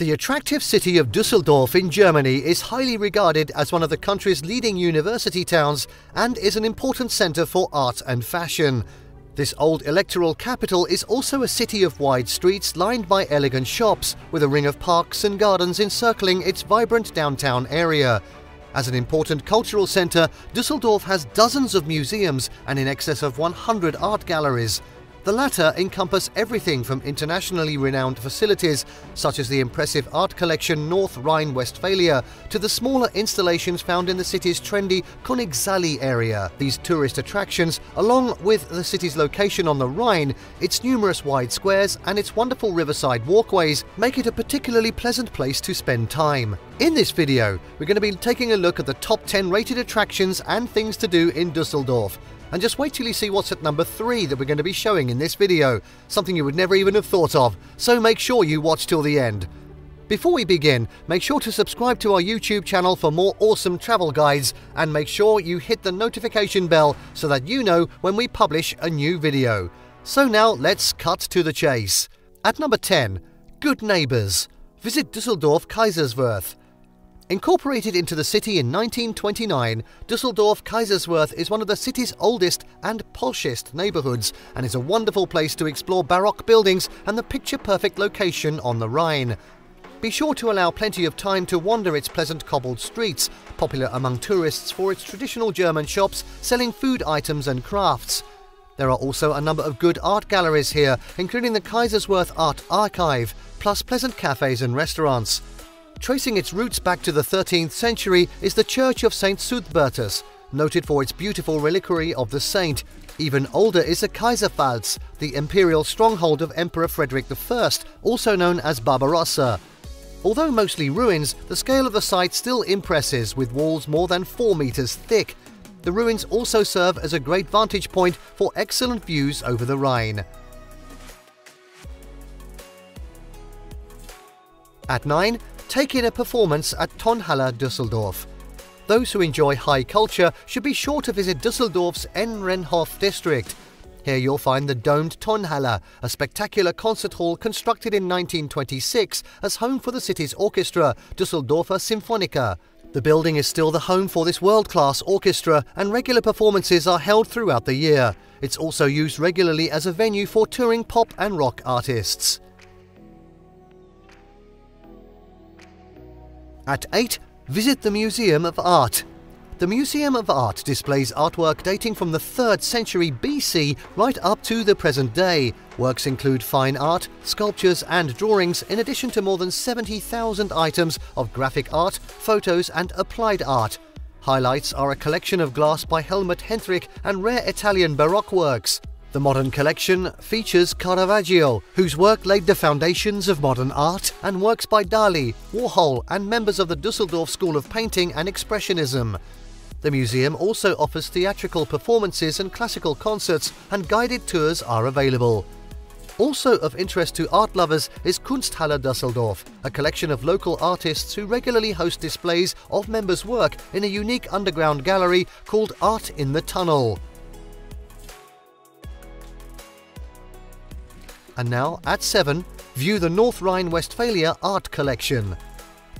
The attractive city of Düsseldorf in Germany is highly regarded as one of the country's leading university towns and is an important centre for art and fashion. This old electoral capital is also a city of wide streets lined by elegant shops, with a ring of parks and gardens encircling its vibrant downtown area. As an important cultural centre, Düsseldorf has dozens of museums and in excess of 100 art galleries. The latter encompass everything from internationally renowned facilities, such as the impressive art collection North Rhine-Westphalia, to the smaller installations found in the city's trendy Königsallee area. These tourist attractions, along with the city's location on the Rhine, its numerous wide squares and its wonderful riverside walkways, make it a particularly pleasant place to spend time. In this video, we're going to be taking a look at the top 10 rated attractions and things to do in Düsseldorf. And just wait till you see what's at number 3 that we're going to be showing in this video, something you would never even have thought of, so make sure you watch till the end. Before we begin, make sure to subscribe to our YouTube channel for more awesome travel guides, and make sure you hit the notification bell so that you know when we publish a new video. So now let's cut to the chase. At number 10, Good Neighbours. Visit Düsseldorf Kaiserswerth. Incorporated into the city in 1929, Düsseldorf-Kaiserswerth is one of the city's oldest and poshest neighbourhoods and is a wonderful place to explore Baroque buildings and the picture-perfect location on the Rhine. Be sure to allow plenty of time to wander its pleasant cobbled streets, popular among tourists for its traditional German shops selling food items and crafts. There are also a number of good art galleries here, including the Kaiserswerth Art Archive, plus pleasant cafes and restaurants. Tracing its roots back to the 13th century is the Church of St. Sudbertus, noted for its beautiful reliquary of the saint. Even older is the Kaiserpfalz, the imperial stronghold of Emperor Frederick I, also known as Barbarossa. Although mostly ruins, the scale of the site still impresses, with walls more than 4 meters thick. The ruins also serve as a great vantage point for excellent views over the Rhine. At 9, take in a performance at Tonhalle Düsseldorf. Those who enjoy high culture should be sure to visit Düsseldorf's Ehrenhof district. Here you'll find the domed Tonhalle, a spectacular concert hall constructed in 1926 as home for the city's orchestra, Dusseldorfer Symphonica. The building is still the home for this world-class orchestra, and regular performances are held throughout the year. It's also used regularly as a venue for touring pop and rock artists. At 8, visit the Museum of Art. The Museum of Art displays artwork dating from the 3rd century BC right up to the present day. Works include fine art, sculptures and drawings, in addition to more than 70,000 items of graphic art, photos and applied art. Highlights are a collection of glass by Helmut Hentrich and rare Italian Baroque works. The modern collection features Caravaggio, whose work laid the foundations of modern art, and works by Dali, Warhol and members of the Düsseldorf School of Painting and Expressionism. The museum also offers theatrical performances and classical concerts, and guided tours are available. Also of interest to art lovers is Kunsthalle Düsseldorf, a collection of local artists who regularly host displays of members' work in a unique underground gallery called Art in the Tunnel. And now, at 7, view the North Rhine-Westphalia Art Collection.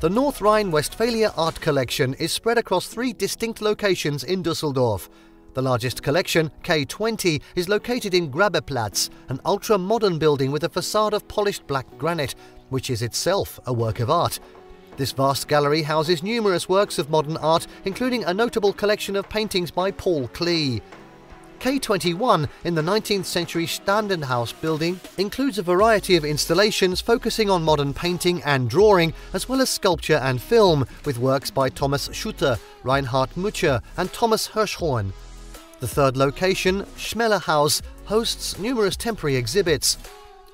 The North Rhine-Westphalia Art Collection is spread across 3 distinct locations in Düsseldorf. The largest collection, K20, is located in Grabeplatz, an ultra-modern building with a facade of polished black granite, which is itself a work of art. This vast gallery houses numerous works of modern art, including a notable collection of paintings by Paul Klee. K21 in the 19th century Ständehaus building includes a variety of installations focusing on modern painting and drawing, as well as sculpture and film, with works by Thomas Schütte, Reinhard Mucha and Thomas Hirschhorn. The third location, Schmellerhaus, hosts numerous temporary exhibits.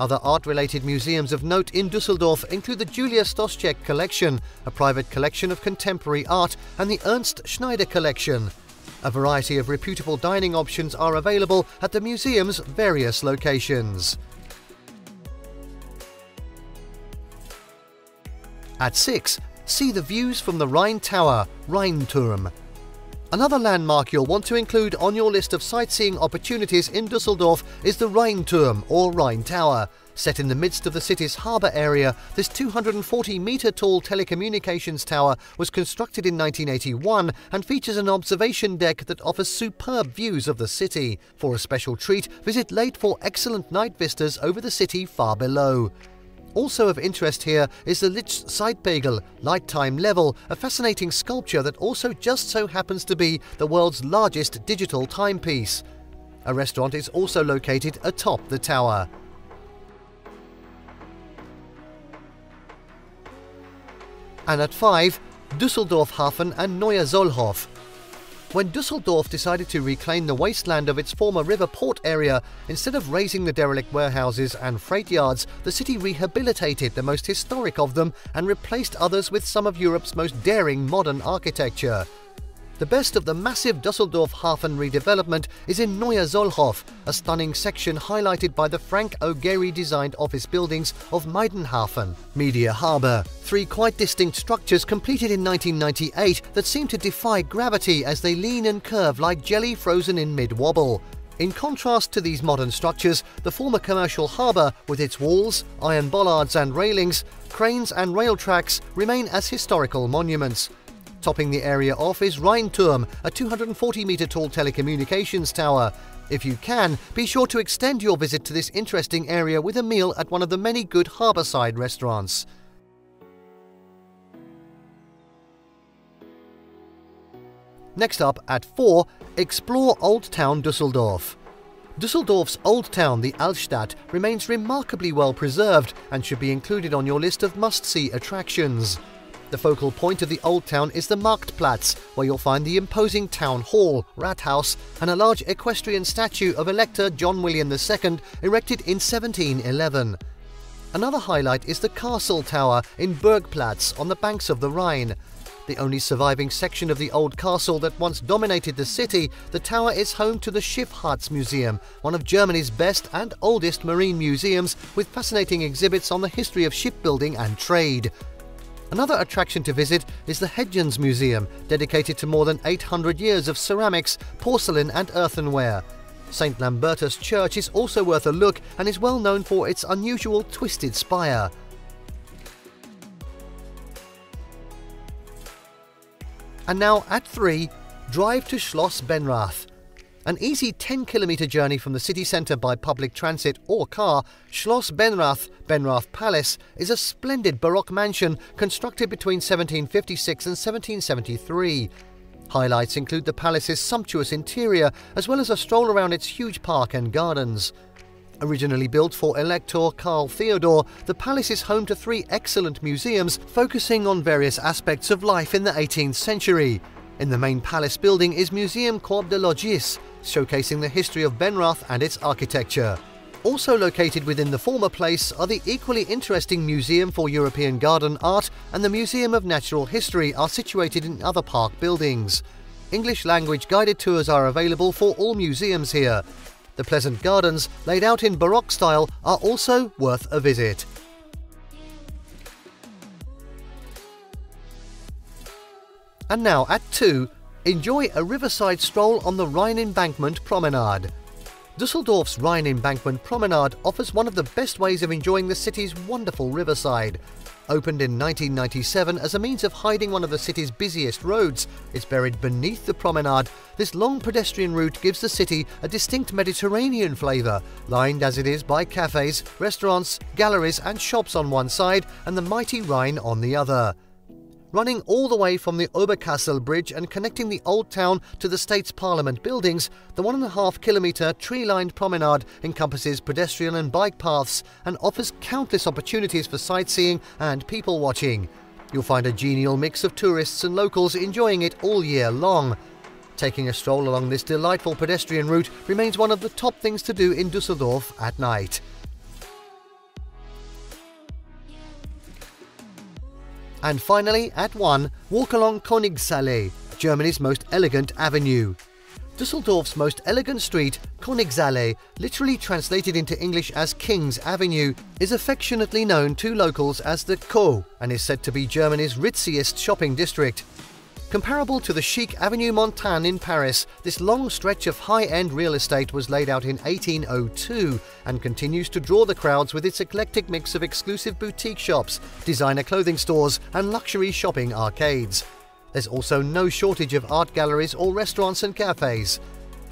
Other art-related museums of note in Düsseldorf include the Julia Stoschek Collection, a private collection of contemporary art, and the Ernst Schneider Collection. A variety of reputable dining options are available at the museum's various locations. At 6, see the views from the Rhine Tower, Rheinturm. Another landmark you'll want to include on your list of sightseeing opportunities in Düsseldorf is the Rheinturm, or Rhine Tower. Set in the midst of the city's harbour area, this 240-metre-tall telecommunications tower was constructed in 1981 and features an observation deck that offers superb views of the city. For a special treat, visit late for excellent night vistas over the city far below. Also of interest here is the Lichtzeitpegel, Lighttime Level, a fascinating sculpture that also just so happens to be the world's largest digital timepiece. A restaurant is also located atop the tower. And at 5, Düsseldorf-Hafen and Neuer Zollhof. When Düsseldorf decided to reclaim the wasteland of its former river port area, instead of razing the derelict warehouses and freight yards, the city rehabilitated the most historic of them and replaced others with some of Europe's most daring modern architecture. The best of the massive Düsseldorf-Hafen redevelopment is in Neuer Zollhof, a stunning section highlighted by the Frank O Gehry designed office buildings of MedienHafen, Media Harbour, three quite distinct structures completed in 1998 that seem to defy gravity as they lean and curve like jelly frozen in mid-wobble. In contrast to these modern structures, the former commercial harbour, with its walls, iron bollards and railings, cranes and rail tracks, remain as historical monuments. Topping the area off is Rheinturm, a 240-metre-tall telecommunications tower. If you can, be sure to extend your visit to this interesting area with a meal at one of the many good harbourside restaurants. Next up, at 4, explore Old Town Düsseldorf. Düsseldorf's Old Town, the Altstadt, remains remarkably well preserved and should be included on your list of must-see attractions. The focal point of the Old Town is the Marktplatz, where you'll find the imposing town hall, rathaus, and a large equestrian statue of Elector John William II, erected in 1711. Another highlight is the Castle Tower in Bergplatz on the banks of the Rhine. The only surviving section of the old castle that once dominated the city, the tower is home to the Schifffahrtsmuseum, one of Germany's best and oldest marine museums, with fascinating exhibits on the history of shipbuilding and trade. Another attraction to visit is the Hedgens Museum, dedicated to more than 800 years of ceramics, porcelain and earthenware. St. Lambertus Church is also worth a look and is well known for its unusual twisted spire. And now at 3, drive to Schloss Benrath. An easy 10-kilometre journey from the city centre by public transit or car, Schloss Benrath, Benrath Palace, is a splendid Baroque mansion constructed between 1756 and 1773. Highlights include the palace's sumptuous interior, as well as a stroll around its huge park and gardens. Originally built for Elector Karl Theodor, the palace is home to three excellent museums focusing on various aspects of life in the 18th century. In the main palace building is Museum Corps de Logis, showcasing the history of Benrath and its architecture. Also located within the former place are the equally interesting Museum for European Garden Art and the Museum of Natural History are situated in other park buildings. English-language guided tours are available for all museums here. The pleasant gardens, laid out in Baroque style, are also worth a visit. And now, at 2, enjoy a riverside stroll on the Rhine Embankment Promenade. Düsseldorf's Rhine Embankment Promenade offers one of the best ways of enjoying the city's wonderful riverside. Opened in 1997 as a means of hiding one of the city's busiest roads, it's buried beneath the promenade. This long pedestrian route gives the city a distinct Mediterranean flavour, lined as it is by cafes, restaurants, galleries and shops on one side and the mighty Rhine on the other. Running all the way from the Oberkassel Bridge and connecting the Old Town to the state's parliament buildings, the 1.5-kilometre tree-lined promenade encompasses pedestrian and bike paths and offers countless opportunities for sightseeing and people-watching. You'll find a genial mix of tourists and locals enjoying it all year long. Taking a stroll along this delightful pedestrian route remains one of the top things to do in Düsseldorf at night. And finally, at 1, walk along Königsallee, Germany's most elegant avenue. Düsseldorf's most elegant street, Königsallee, literally translated into English as King's Avenue, is affectionately known to locals as the Ko and is said to be Germany's ritziest shopping district. Comparable to the chic Avenue Montaigne in Paris, this long stretch of high-end real estate was laid out in 1802 and continues to draw the crowds with its eclectic mix of exclusive boutique shops, designer clothing stores and luxury shopping arcades. There's also no shortage of art galleries or restaurants and cafes.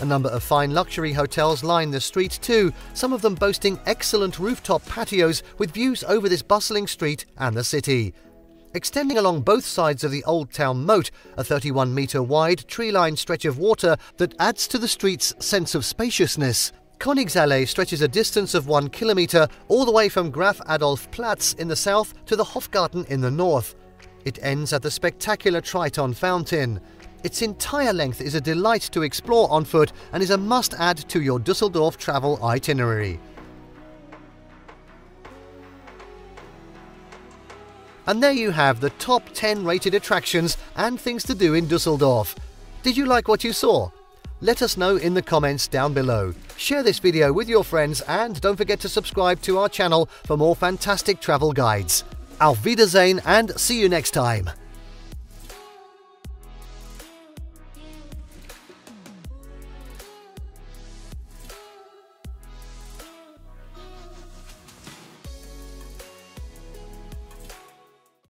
A number of fine luxury hotels line the street too, some of them boasting excellent rooftop patios with views over this bustling street and the city. Extending along both sides of the Old Town Moat, a 31-metre-wide tree-lined stretch of water that adds to the street's sense of spaciousness, Königsallee stretches a distance of 1 kilometre all the way from Graf Adolf Platz in the south to the Hofgarten in the north. It ends at the spectacular Triton Fountain. Its entire length is a delight to explore on foot and is a must-add to your Düsseldorf travel itinerary. And there you have the top 10 rated attractions and things to do in Düsseldorf. Did you like what you saw? Let us know in the comments down below. Share this video with your friends and don't forget to subscribe to our channel for more fantastic travel guides. Auf Wiedersehen and see you next time!